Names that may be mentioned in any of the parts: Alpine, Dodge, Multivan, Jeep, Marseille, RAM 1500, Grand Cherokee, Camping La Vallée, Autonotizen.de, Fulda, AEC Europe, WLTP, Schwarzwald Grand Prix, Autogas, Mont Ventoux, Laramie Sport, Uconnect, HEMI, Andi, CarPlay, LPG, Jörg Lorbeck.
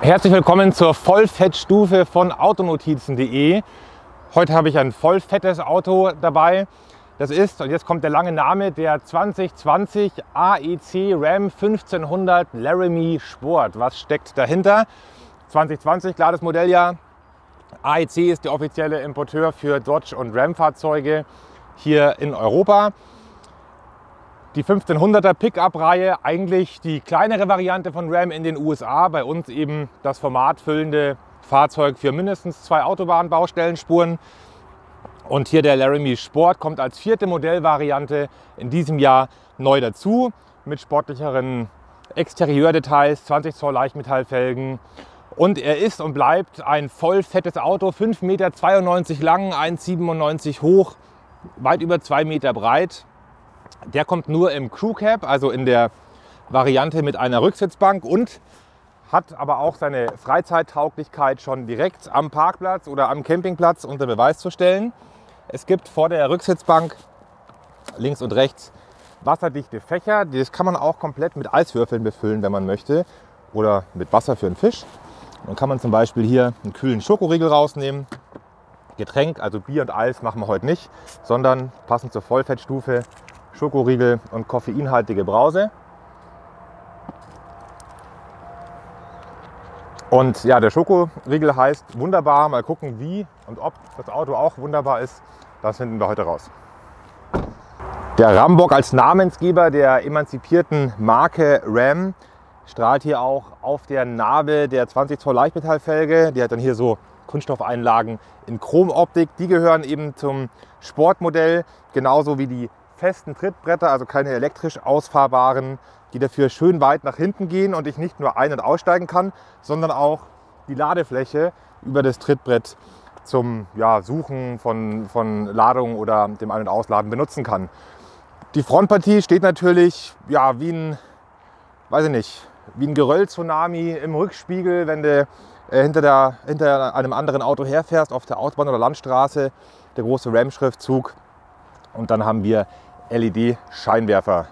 Herzlich willkommen zur Vollfettstufe von Autonotizen.de. Heute habe ich ein vollfettes Auto dabei. Das ist, und jetzt kommt der lange Name, der 2020 AEC RAM 1500 Laramie Sport. Was steckt dahinter? 2020, klar, das Modelljahr. AEC ist der offizielle Importeur für Dodge und RAM-Fahrzeuge hier in Europa. Die 1500er Pickup-Reihe, eigentlich die kleinere Variante von RAM in den USA, bei uns eben das formatfüllende Fahrzeug für mindestens 2 Autobahnbaustellenspuren. Und hier der Laramie Sport kommt als 4. Modellvariante in diesem Jahr neu dazu, mit sportlicheren Exterieurdetails, 20 Zoll Leichtmetallfelgen. Und er ist und bleibt ein voll fettes Auto, 5,92 Meter lang, 1,97 hoch, weit über 2 Meter breit. Der kommt nur im Crew Cab, also in der Variante mit einer Rücksitzbank, und hat aber auch seine Freizeittauglichkeit schon direkt am Parkplatz oder am Campingplatz unter Beweis zu stellen. Es gibt vor der Rücksitzbank links und rechts wasserdichte Fächer. Das kann man auch komplett mit Eiswürfeln befüllen, wenn man möchte, oder mit Wasser für einen Fisch. Dann kann man zum Beispiel hier einen kühlen Schokoriegel rausnehmen. Getränk, also Bier und Eis, machen wir heute nicht, sondern passend zur Vollfettstufe Schokoriegel und koffeinhaltige Brause. Und ja, der Schokoriegel heißt wunderbar. Mal gucken, wie und ob das Auto auch wunderbar ist. Das finden wir heute raus. Der Rambock als Namensgeber der emanzipierten Marke RAM strahlt hier auch auf der Narbe der 20 Zoll Leichtmetallfelge. Die hat dann hier so Kunststoffeinlagen in Chromoptik. Die gehören eben zum Sportmodell, genauso wie die festen Trittbretter, also keine elektrisch ausfahrbaren, die dafür schön weit nach hinten gehen und ich nicht nur ein- und aussteigen kann, sondern auch die Ladefläche über das Trittbrett zum Suchen von Ladung oder dem Ein- und Ausladen benutzen kann. Die Frontpartie steht natürlich wie ein Geröll-Tsunami im Rückspiegel, wenn du hinter einem anderen Auto herfährst, auf der Autobahn oder Landstraße, der große RAM-Schriftzug. Und dann haben wir LED-Scheinwerfer.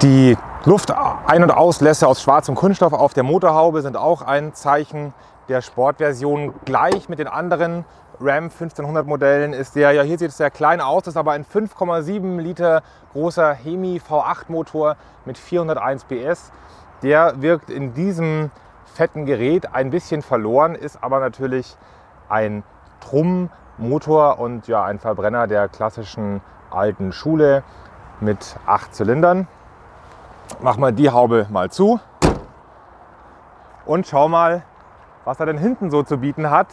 Die Luftein- und Auslässe aus schwarzem Kunststoff auf der Motorhaube sind auch ein Zeichen der Sportversion. Gleich mit den anderen RAM 1500 Modellen ist der, ja, hier sieht es sehr klein aus, ist aber ein 5,7 Liter großer HEMI V8 Motor mit 401 PS. Der wirkt in diesem fetten Gerät ein bisschen verloren, ist aber natürlich ein Trumm-Motor und ja, ein Verbrenner der klassischen alten Schule mit 8 Zylindern. Mach mal die Haube mal zu und schau mal, was er denn hinten so zu bieten hat.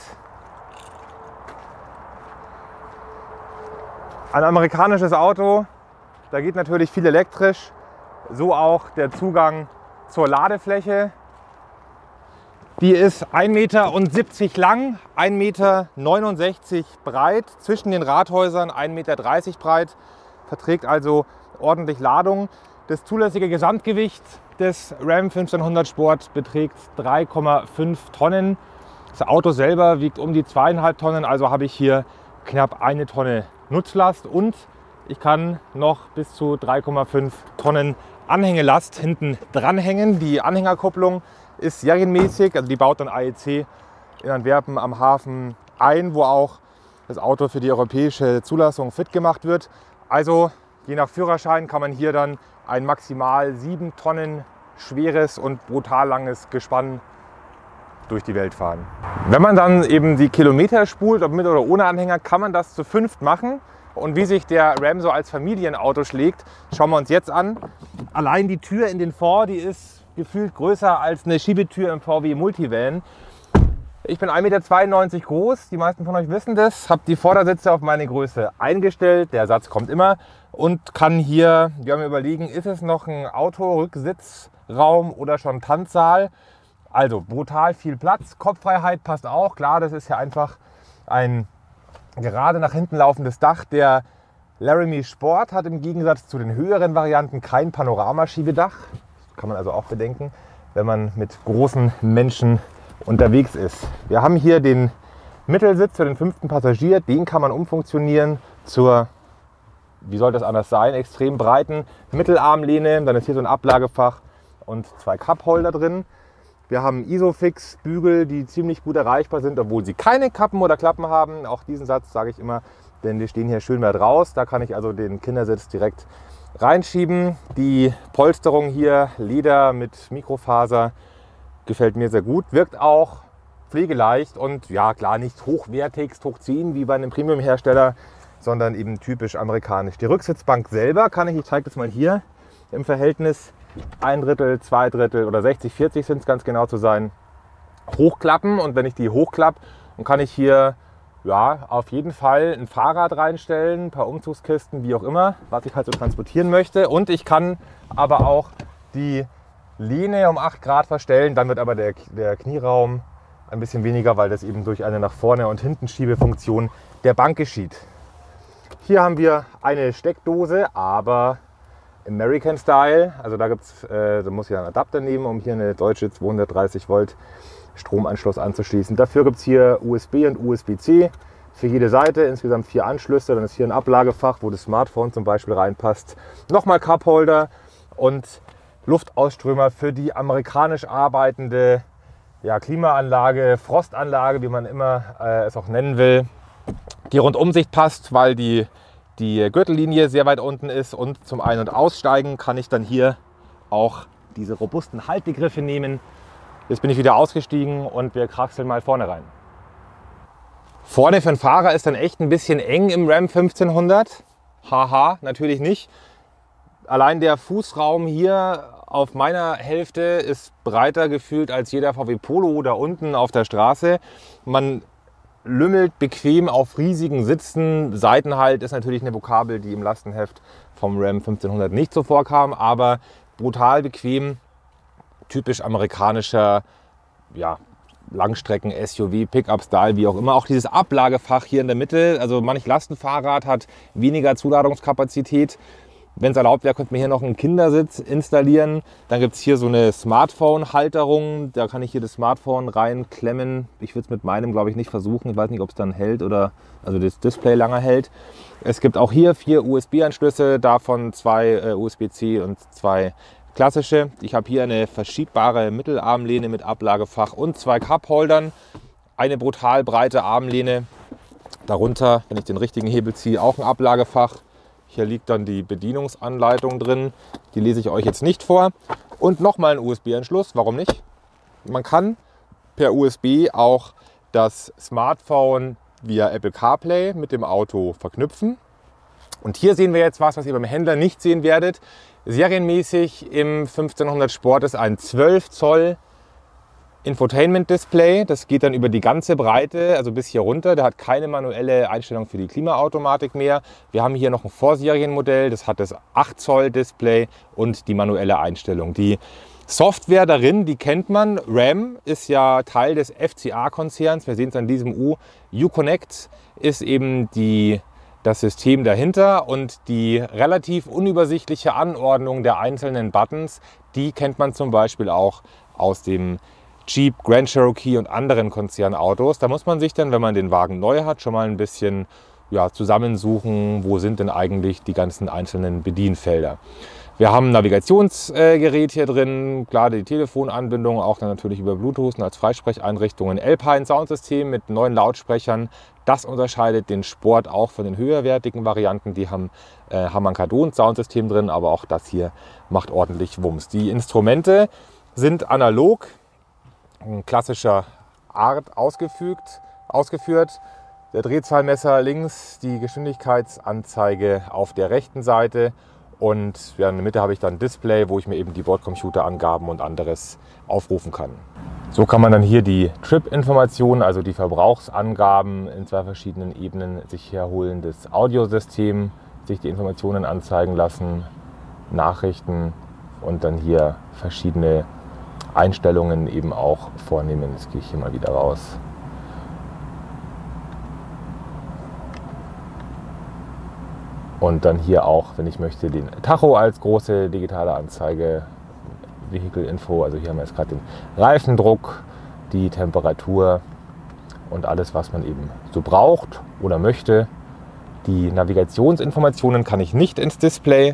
Ein amerikanisches Auto, da geht natürlich viel elektrisch, so auch der Zugang zur Ladefläche. Die ist 1,70 Meter lang, 1,69 Meter breit, zwischen den Rathäusern 1,30 Meter breit, verträgt also ordentlich Ladung. Das zulässige Gesamtgewicht des RAM 1500 Sport beträgt 3,5 Tonnen. Das Auto selber wiegt um die 2,5 Tonnen, also habe ich hier knapp 1 Tonne Nutzlast und ich kann noch bis zu 3,5 Tonnen Anhängelast hinten dranhängen. Die Anhängerkupplung ist serienmäßig, also die baut dann AEC in Antwerpen am Hafen ein, wo auch das Auto für die europäische Zulassung fit gemacht wird. Also je nach Führerschein kann man hier dann ein maximal 7 Tonnen schweres und brutal langes Gespann durch die Welt fahren. Wenn man dann eben die Kilometer spult, ob mit oder ohne Anhänger, kann man das zu 5 machen. Und wie sich der RAM so als Familienauto schlägt, schauen wir uns jetzt an. Allein die Tür in den Ford, die ist gefühlt größer als eine Schiebetür im VW Multivan. Ich bin 1,92 Meter groß, die meisten von euch wissen das, habe die Vordersitze auf meine Größe eingestellt, der Satz kommt immer, und kann hier, wir haben überlegen, ist es noch ein Autorücksitzraum oder schon Tanzsaal? Also brutal viel Platz, Kopffreiheit passt auch, klar, das ist ja einfach ein gerade nach hinten laufendes Dach. Der Laramie Sport hat im Gegensatz zu den höheren Varianten kein Panoramaschiebedach. Das kann man also auch bedenken, wenn man mit großen Menschen unterwegs ist. Wir haben hier den Mittelsitz für den 5. Passagier, den kann man umfunktionieren zur, wie soll das anders sein, extrem breiten Mittelarmlehne. Dann ist hier so ein Ablagefach und 2 Cupholder drin. Wir haben Isofix-Bügel, die ziemlich gut erreichbar sind, obwohl sie keine Kappen oder Klappen haben. Auch diesen Satz sage ich immer, denn wir stehen hier schön weit raus. Da kann ich also den Kindersitz direkt reinschieben. Die Polsterung hier, Leder mit Mikrofaser, gefällt mir sehr gut. Wirkt auch pflegeleicht und ja klar, nicht hochwertigst hochziehen wie bei einem Premium-Hersteller, sondern eben typisch amerikanisch. Die Rücksitzbank selber kann ich zeige das mal hier, im Verhältnis 1/3, 2/3 oder 60/40 sind es ganz genau zu sein, hochklappen. Und wenn ich die hochklappe, dann kann ich hier ja auf jeden Fall ein Fahrrad reinstellen, ein paar Umzugskisten, wie auch immer, was ich halt so transportieren möchte. Und ich kann aber auch die Lehne um 8 Grad verstellen, dann wird aber der Knieraum ein bisschen weniger, weil das eben durch eine nach vorne und hinten Schiebefunktion der Bank geschieht. Hier haben wir eine Steckdose, aber American Style. Also da gibt's, da muss ich einen Adapter nehmen, um hier eine deutsche 230 Volt Stromanschluss anzuschließen. Dafür gibt es hier USB und USB-C für jede Seite. Insgesamt 4 Anschlüsse. Dann ist hier ein Ablagefach, wo das Smartphone zum Beispiel reinpasst. Nochmal Cupholder und Luftausströmer für die amerikanisch arbeitende ja, Klimaanlage, Frostanlage, wie man immer es auch nennen will. Die Rundumsicht passt, weil die Gürtellinie sehr weit unten ist, und zum Ein- und Aussteigen kann ich dann hier auch diese robusten Haltegriffe nehmen. Jetzt bin ich wieder ausgestiegen und wir kraxeln mal vorne rein. Vorne für den Fahrer ist dann echt ein bisschen eng im RAM 1500. Haha, natürlich nicht. Allein der Fußraum hier auf meiner Hälfte ist breiter gefühlt als jeder VW Polo da unten auf der Straße. Man lümmelt bequem auf riesigen Sitzen. Seitenhalt ist natürlich eine Vokabel, die im Lastenheft vom RAM 1500 nicht so vorkam, aber brutal bequem, typisch amerikanischer ja, Langstrecken-SUV, Pickup-Style, wie auch immer. Auch dieses Ablagefach hier in der Mitte, also manch Lastenfahrrad hat weniger Zuladungskapazität. Wenn es erlaubt wäre, könnte man hier noch einen Kindersitz installieren. Dann gibt es hier so eine Smartphone-Halterung. Da kann ich hier das Smartphone reinklemmen. Ich würde es mit meinem, glaube ich, nicht versuchen. Ich weiß nicht, ob es dann hält oder also das Display lange hält. Es gibt auch hier 4 USB-Anschlüsse, davon 2 USB-C und 2 klassische. Ich habe hier eine verschiebbare Mittelarmlehne mit Ablagefach und 2 Cupholdern. Eine brutal breite Armlehne. Darunter, wenn ich den richtigen Hebel ziehe, auch ein Ablagefach. Hier liegt dann die Bedienungsanleitung drin, die lese ich euch jetzt nicht vor. Und nochmal ein USB-Anschluss, warum nicht? Man kann per USB auch das Smartphone via Apple CarPlay mit dem Auto verknüpfen. Und hier sehen wir jetzt was, was ihr beim Händler nicht sehen werdet. Serienmäßig im 1500 Sport ist ein 12 Zoll Infotainment-Display, das geht dann über die ganze Breite, also bis hier runter. Der hat keine manuelle Einstellung für die Klimaautomatik mehr. Wir haben hier noch ein Vorserienmodell, das hat das 8 Zoll Display und die manuelle Einstellung. Die Software darin, die kennt man. RAM ist ja Teil des FCA-Konzerns, wir sehen es an diesem U. Uconnect ist eben das System dahinter, und die relativ unübersichtliche Anordnung der einzelnen Buttons, die kennt man zum Beispiel auch aus dem Jeep, Grand Cherokee und anderen Konzernautos. Da muss man sich dann, wenn man den Wagen neu hat, schon mal ein bisschen ja, zusammensuchen, wo sind denn eigentlich die ganzen einzelnen Bedienfelder. Wir haben ein Navigationsgerät hier drin, klar die Telefonanbindung, auch dann natürlich über Bluetooth und als Freisprecheinrichtung ein Alpine Soundsystem mit 9 Lautsprechern. Das unterscheidet den Sport auch von den höherwertigen Varianten. Die haben ein Cardon-Soundsystem drin, aber auch das hier macht ordentlich Wumms. Die Instrumente sind analog, klassischer Art ausgeführt. Der Drehzahlmesser links, die Geschwindigkeitsanzeige auf der rechten Seite, und ja, in der Mitte habe ich dann ein Display, wo ich mir eben die Bordcomputerangaben und anderes aufrufen kann. So kann man dann hier die Trip-Informationen, also die Verbrauchsangaben in 2 verschiedenen Ebenen sich herholen, das Audiosystem, sich die Informationen anzeigen lassen, Nachrichten und dann hier verschiedene Einstellungen eben auch vornehmen. Jetzt gehe ich hier mal wieder raus. Und dann hier auch, wenn ich möchte, den Tacho als große digitale Anzeige, Vehicle-Info, also hier haben wir jetzt gerade den Reifendruck, die Temperatur und alles, was man eben so braucht oder möchte. Die Navigationsinformationen kann ich nicht ins Display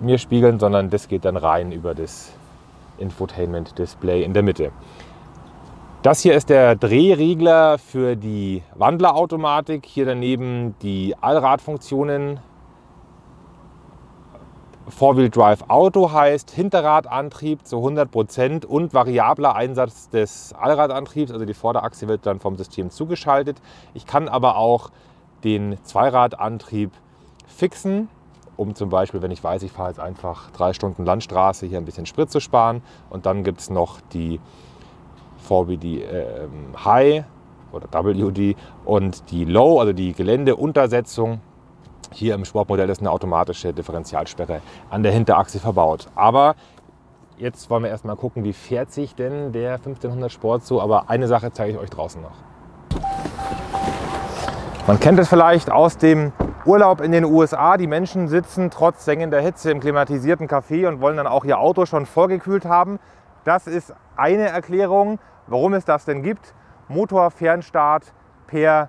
mir spiegeln, sondern das geht dann rein über das Infotainment-Display in der Mitte. Das hier ist der Drehregler für die Wandlerautomatik. Hier daneben die Allradfunktionen. Four-Wheel-Drive-Auto heißt Hinterradantrieb zu 100% und variabler Einsatz des Allradantriebs. Also die Vorderachse wird dann vom System zugeschaltet. Ich kann aber auch den Zweiradantrieb fixen, um zum Beispiel, wenn ich weiß, ich fahre jetzt einfach 3 Stunden Landstraße, hier ein bisschen Sprit zu sparen. Und dann gibt es noch die High oder WD und die Low, also die Geländeuntersetzung. Hier im Sportmodell ist eine automatische Differentialsperre an der Hinterachse verbaut. Aber jetzt wollen wir erstmal gucken, wie fährt sich denn der 1500 Sport so. Aber eine Sache zeige ich euch draußen noch. Man kennt es vielleicht aus dem Urlaub in den USA. Die Menschen sitzen trotz sengender Hitze im klimatisierten Café und wollen dann auch ihr Auto schon vorgekühlt haben. Das ist eine Erklärung, warum es das denn gibt. Motorfernstart per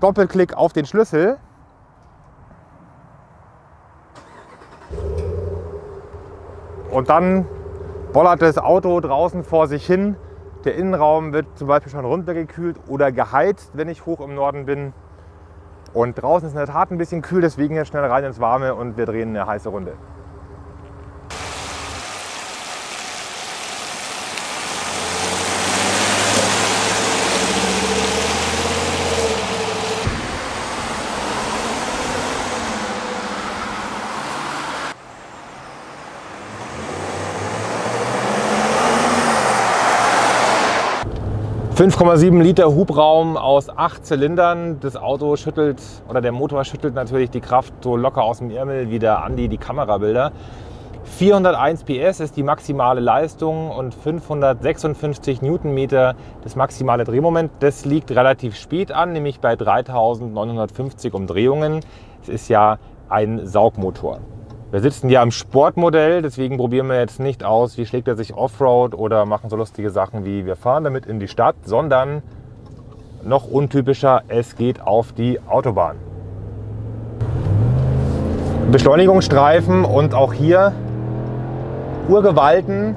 Doppelklick auf den Schlüssel. Und dann bollert das Auto draußen vor sich hin. Der Innenraum wird zum Beispiel schon runtergekühlt oder geheizt, wenn ich hoch im Norden bin. Und draußen ist in der Tat ein bisschen kühl, deswegen jetzt schnell rein ins Warme und wir drehen eine heiße Runde. – 5,7 Liter Hubraum aus 8 Zylindern. Das Auto schüttelt oder der Motor schüttelt natürlich die Kraft so locker aus dem Ärmel wie der Andi die Kamerabilder. 401 PS ist die maximale Leistung und 556 Newtonmeter das maximale Drehmoment. Das liegt relativ spät an, nämlich bei 3950 Umdrehungen. Es ist ja ein Saugmotor. Wir sitzen ja am Sportmodell, deswegen probieren wir jetzt nicht aus, wie schlägt er sich Offroad oder machen so lustige Sachen wie wir fahren damit in die Stadt, sondern noch untypischer, es geht auf die Autobahn. Beschleunigungsstreifen und auch hier Urgewalten.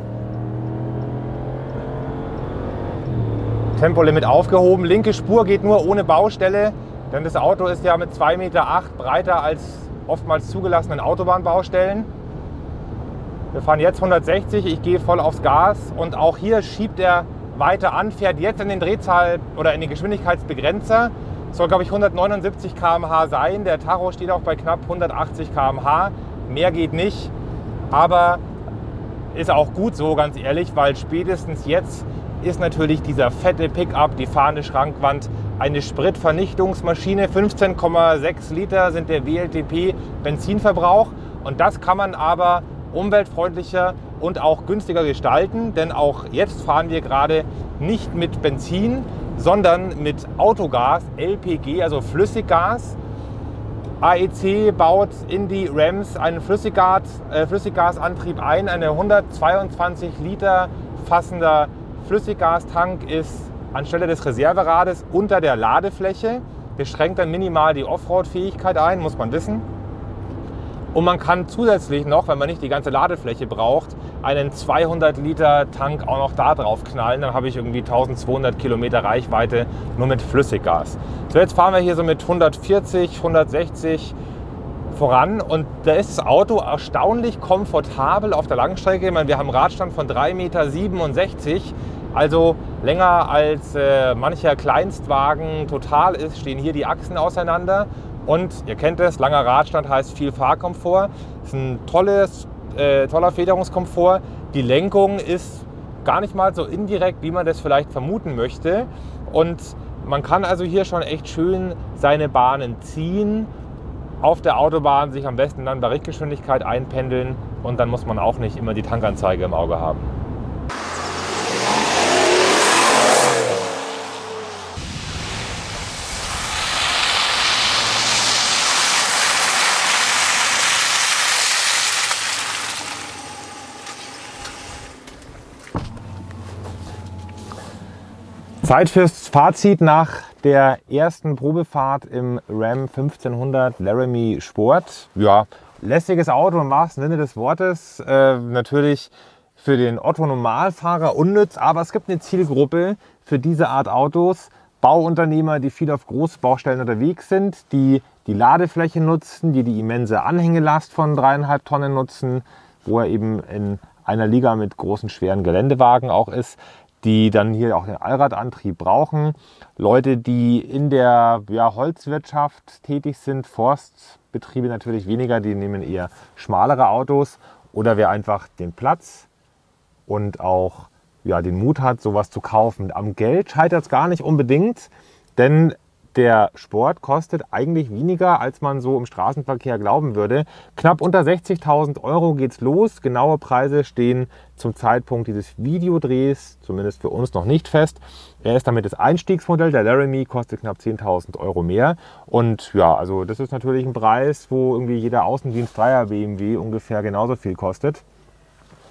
Tempolimit aufgehoben, linke Spur geht nur ohne Baustelle, denn das Auto ist ja mit 2,8 Meter breiter als oftmals zugelassenen Autobahnbaustellen. Wir fahren jetzt 160, ich gehe voll aufs Gas und auch hier schiebt er weiter an, fährt jetzt in den Drehzahl oder in den Geschwindigkeitsbegrenzer. Soll, glaube ich, 179 km/h sein. Der Tacho steht auch bei knapp 180 km/h. Mehr geht nicht, aber ist auch gut so, ganz ehrlich, weil spätestens jetzt ist natürlich dieser fette Pickup, die fahrende Schrankwand, eine Spritvernichtungsmaschine. 15,6 Liter sind der WLTP Benzinverbrauch und das kann man aber umweltfreundlicher und auch günstiger gestalten, denn auch jetzt fahren wir gerade nicht mit Benzin, sondern mit Autogas, LPG, also Flüssiggas. AEC baut in die Rams einen Flüssiggasantrieb ein, eine 122 Liter fassender Flüssiggastank ist anstelle des Reserverades unter der Ladefläche, beschränkt dann minimal die Offroad-Fähigkeit ein, muss man wissen. Und man kann zusätzlich noch, wenn man nicht die ganze Ladefläche braucht, einen 200 Liter Tank auch noch da drauf knallen. Dann habe ich irgendwie 1200 Kilometer Reichweite nur mit Flüssiggas. So, jetzt fahren wir hier so mit 140, 160 voran und da ist das Auto erstaunlich komfortabel auf der Langstrecke. Ich meine, wir haben einen Radstand von 3,67 Meter, also länger als mancher Kleinstwagen total ist, stehen hier die Achsen auseinander. Und ihr kennt es, langer Radstand heißt viel Fahrkomfort. Das ist ein toller Federungskomfort. Die Lenkung ist gar nicht mal so indirekt, wie man das vielleicht vermuten möchte. Und man kann also hier schon echt schön seine Bahnen ziehen. Auf der Autobahn sich am besten dann bei Richtgeschwindigkeit einpendeln und dann muss man auch nicht immer die Tankanzeige im Auge haben. Zeit fürs Fazit nach der ersten Probefahrt im RAM 1500 Laramie Sport. Ja, lässiges Auto im wahrsten Sinne des Wortes. Natürlich für den Otto-Normalfahrer unnütz, aber es gibt eine Zielgruppe für diese Art Autos. Bauunternehmer, die viel auf Großbaustellen unterwegs sind, die die Ladefläche nutzen, die die immense Anhängelast von 3,5 Tonnen nutzen, wo er eben in einer Liga mit großen, schweren Geländewagen auch ist, die dann hier auch den Allradantrieb brauchen. Leute, die in der Holzwirtschaft tätig sind, Forstbetriebe natürlich weniger, die nehmen eher schmalere Autos. Oder wer einfach den Platz und auch den Mut hat, sowas zu kaufen. Am Geld scheitert es gar nicht unbedingt, denn der Sport kostet eigentlich weniger, als man so im Straßenverkehr glauben würde. Knapp unter 60.000 Euro geht's los. Genaue Preise stehen zum Zeitpunkt dieses Videodrehs, zumindest für uns, noch nicht fest. Er ist damit das Einstiegsmodell. Der Laramie kostet knapp 10.000 Euro mehr. Und ja, also das ist natürlich ein Preis, wo irgendwie jeder Außendienst 3er BMW ungefähr genauso viel kostet.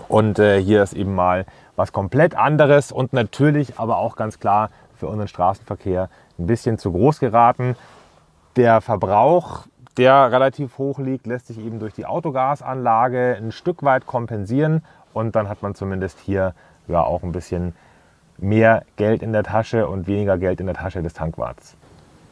Und hier ist eben mal was komplett anderes und natürlich aber auch ganz klar für unseren Straßenverkehr ein bisschen zu groß geraten. Der Verbrauch, der relativ hoch liegt, lässt sich eben durch die Autogasanlage ein Stück weit kompensieren und dann hat man zumindest hier auch ein bisschen mehr Geld in der Tasche und weniger Geld in der Tasche des Tankwarts.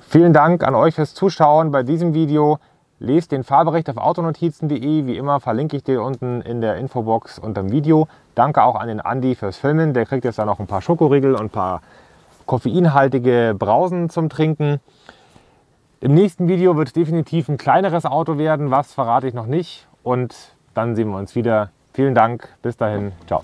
Vielen Dank an euch fürs Zuschauen bei diesem Video. Lest den Fahrbericht auf Autonotizen.de, wie immer verlinke ich den unten in der Infobox unter dem Video. Danke auch an den Andi fürs Filmen, der kriegt jetzt da noch ein paar Schokoriegel und ein paar koffeinhaltige Brausen zum Trinken. Im nächsten Video wird es definitiv ein kleineres Auto werden, was verrate ich noch nicht. Und dann sehen wir uns wieder. Vielen Dank, bis dahin, ciao.